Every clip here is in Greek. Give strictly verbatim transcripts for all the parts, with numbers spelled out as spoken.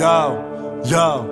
Yo, yo.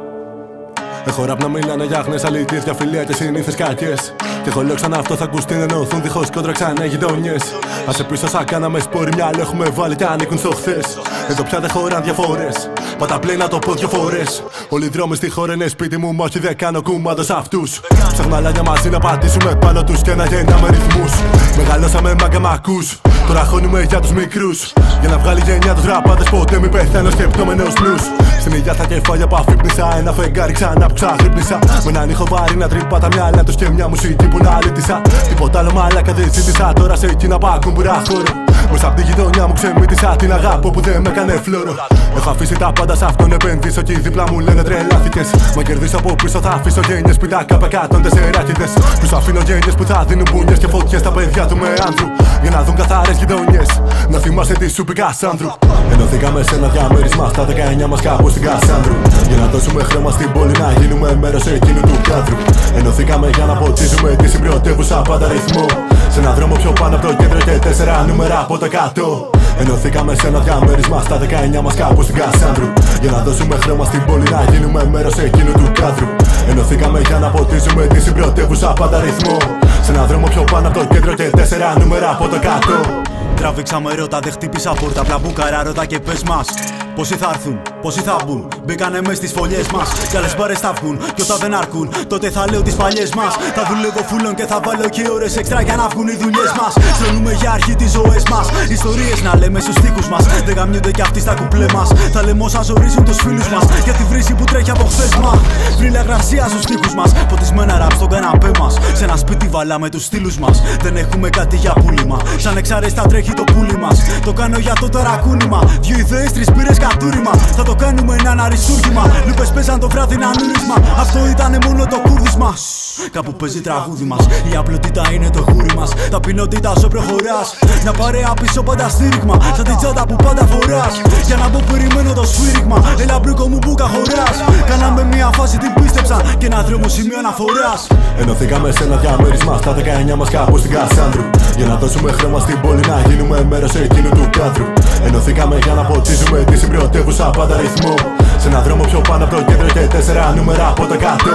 Έχω ραπ να μιλάνε για άχνες αλήθειες, για φιλία και συνήθειες κακές. Κι εγώ λέω ξανά αυτό θα ακουστεί, δεν εννοωθούν διχώς κόντρα ξανά γειτονιές. Άσε πίσω σαν κάναμε σπόρι, μυαλό έχουμε βάλει κι ανήκουν στο χθες. Εδώ πια δεν χωράν διαφορές, πατά πλέι να το πω δυο φορές. Όλοι οι δρόμοι στη χώρα είναι σπίτι μου, μα όχι δεν κάνω κουμάντο σ' αυτούς. Ψαχναλάνια μαζί να πατήσουμε πάνω τους και να γεννάμε ρυθμούς. Μεγαλώσαμε μάγκα μ' ακούς. Τώρα χώνουμε για τους μικρούς. Για να βγάλει γενιά τους ραπάντες, ποτέ μη πεθαίνω σκεπτόμενος πλούς. Στην υγειά στα κεφάλια που αφύπνισα, ένα φεγγάρι ξανά που ξαχρύπνισα. Με έναν ήχο βαρύ να τρύπα τα μυαλά τους και μια μουσική που να λύτησα. Τίποτα άλλο μαλάκα δεν ζήτησα, τώρα σε εκείνα που ακούμπουρα χώρο. Μέσα απ' τη γειτονιά μου ξεμύτησα την αγάπη που δεν με έκανε φλόρο. Έχω αφήσει τα πάντα σ' αυτόν επενδύσω και οι δίπλα μου λένε τρελάθηκες. Μα κερδίσω από πίσω θα αφήσω γένειες πιτάκα απ' εκατόν τεσσεράκηδες. Τους αφήνω γένειες που θα δίνουν μπουνιές και φωτιές στα παιδιά του Μεάνδρου. Για να δουν καθαρές γειτονιές, να θυμάσαι τι σου πει Κασάνδρου. Ενωθήκαμε σε ένα διαμέρισμα στα δεκαεννιά μας κάπου στην Κασάνδρου. Για να δώσουμε χρώμα στην πόλη να γίνουμε μέρος εκείνου του κάδρου. Ενωθήκαμε για να ποτίζουμε τη συμπρωτεύουσα πάντα ρυθμό. Σε έναν δρόμο πιο πάνω από το κέντρο και τέσσερα νούμερα από τα κάτω. Ενωθήκαμε σε ένα διαμέρισμα στα δεκαεννιά μας κάπου στην Κασάνδρου. Για να δώσουμε χρώμα στην πόλη να γίνουμε μέρος εκείνου του κάδρου. Ενωθήκαμε για να ποτίζουμε τη συμπρωτεύουσα πάντα ρυθμό. Σε έναν δρόμο πιο πάνω από το κέντρο και τέσσερα νούμερα από τα κάτω. Τραβήξαμε έρωτα, δεν χτύπησα πόρτα. Απλά μπουκαρά, ρώτα και πες μας. Πόσοι θα έρθουν, πόσοι θα μπουν. Μπήκανε μες στις φωλιές μας. Κι άλλες μπάρες θα βγουν. Κι όταν δεν αρκούν, τότε θα λέω τις παλιές μας. Θα δουλεύω φούλων και θα βάλω και ώρες εξτρά για να βγουν οι δουλειές μας. Στρώνουμε για αρχή τις ζωές μας. Ιστορίες να λέμε στους τοίχους μας. Δεν γαμιούνται κι αυτοί στα κουπλέ μας. Τα λέμε όσα ζορίζουν τους φίλους μας. Για τη βρύση που τρέχει από χθες μα. Βρίλα γρασία στους τοίχους μας. Ποτισμένα ραπ στον καναπέ μας. Σε ένα σπίτι βαλάμε τους στήλους μας. Δεν έχουμε κάτι για πούλημα. Σαν εξάρεστα τρέχει. Το πουλί μας, το κάνω για το ταρακούνημα. Δύο ιδέες, τρεις πύρες, κατούριμα. Θα το κάνουμε ένα αναριστούργημα. Λούπες παίζαν το βράδυ να νούρισμα. Αυτό ήτανε μόνο το κούρδισμα. Κάπου παίζει τραγούδι μας. Η απλότητα είναι το χούρι μας. Ταπεινότητα όσο προχωράς. Μια παρέα πίσω πάντα στήριγμα. Σαν την τσάντα που πάντα φοράς. Για να μπω περιμένω το σφύριγμα. Έλα μπρίκο μου μπουκα χωράς. Κάναμε μια φάση την πίστεψα. Και ένα δρόμο σημείο αναφοράς. Ενωθήκαμε σε ένα διαμέρισμα στα δεκαεννιά μας κάπου στην Κασάνδρου. Για να δώσουμε χρώμα στην πόλη να γίνουμε μέρος εκείνου του κάδρου. Ενωθήκαμε για να ποτίζουμε τη συμπρωτεύουσα πάντα ρυθμό. Σε έναν δρόμο πιο πάνω από το κέντρο και τέσσερα νούμερα από τα κάτω.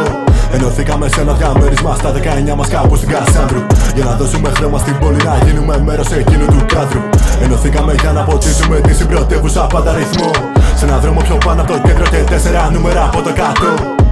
Ενωθήκαμε σε ένα διαμέρισμα στα δεκαεννιά μας κάπου στην Κασάνδρου. Για να δώσουμε χρώμα στην πόλη να γίνουμε μέρος εκείνου του κάδρου. Ενωθήκαμε για να ποτίζουμε τη συμπρωτεύουσα πάντα ρυθμό. Σε έναν δρόμο πιο πάνω από το κέντρο και τέσσερα νούμερα από τα κάτω.